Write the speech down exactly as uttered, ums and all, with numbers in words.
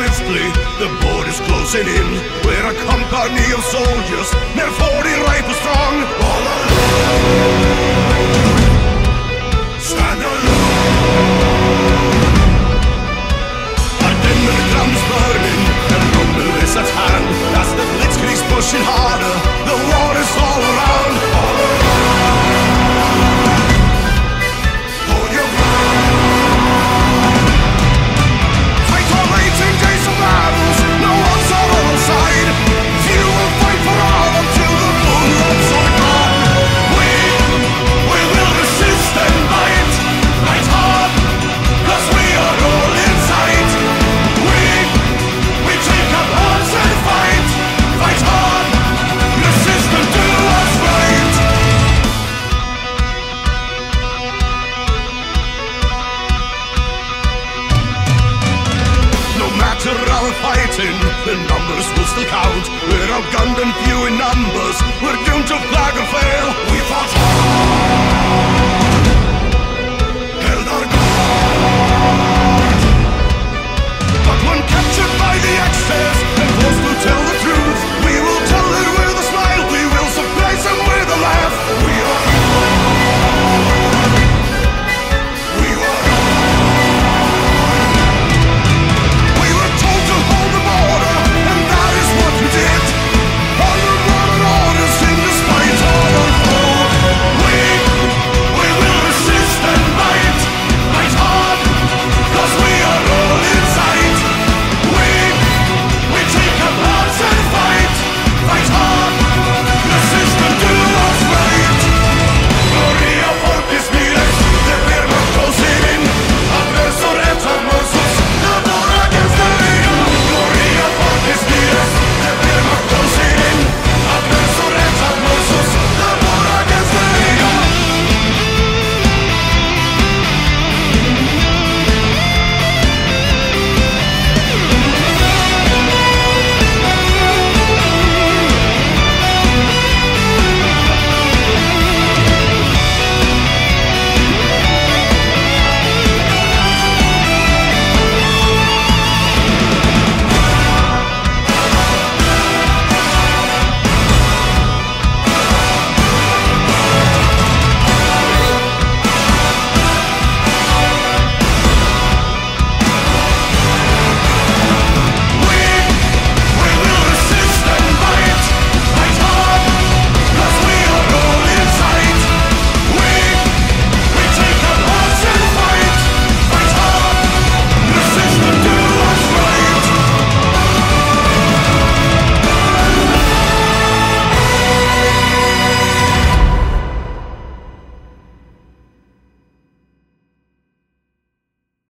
swiftly, the board is closing in. We're a company of soldiers, they're forty rifles strong. All alone, stand alone. Our dinner drums burning, the rumble is at hand. As the blitzkrieg's pushing harder, the war is all around. All fighting, the numbers will still count. We're outgunned and few in numbers. We're doomed to flag or fail.